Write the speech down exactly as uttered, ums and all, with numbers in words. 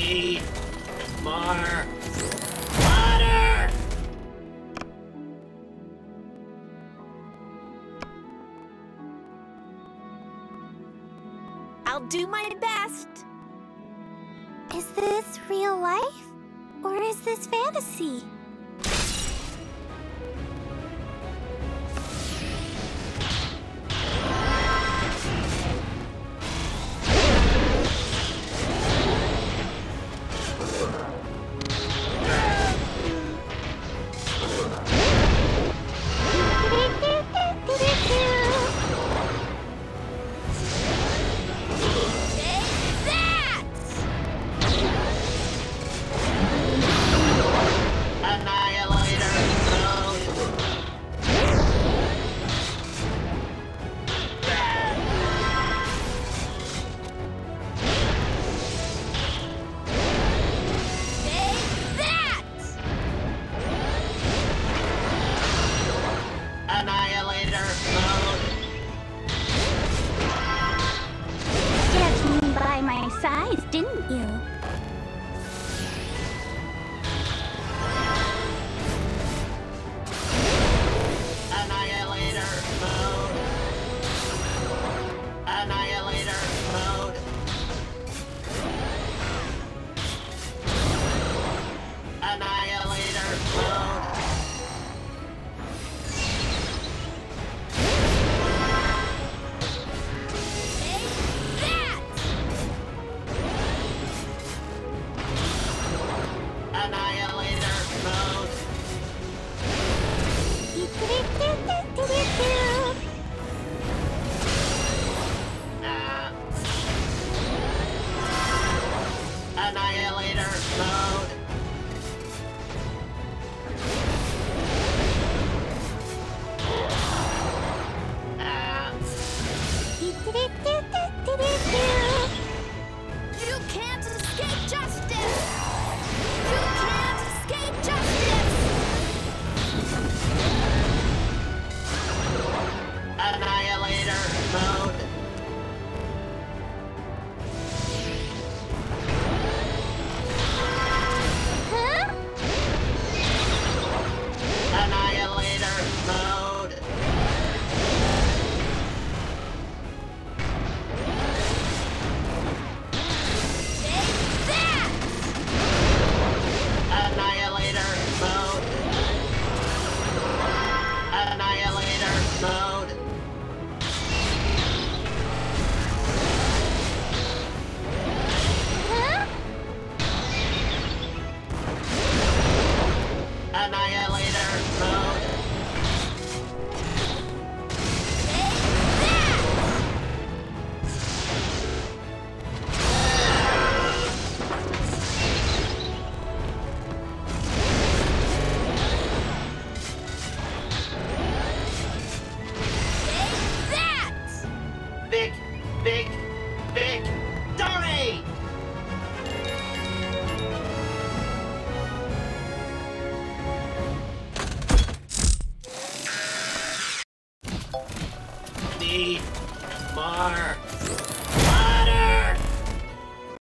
need more water! I'll do my best. Is this real life? Or is this fantasy? Bye-bye.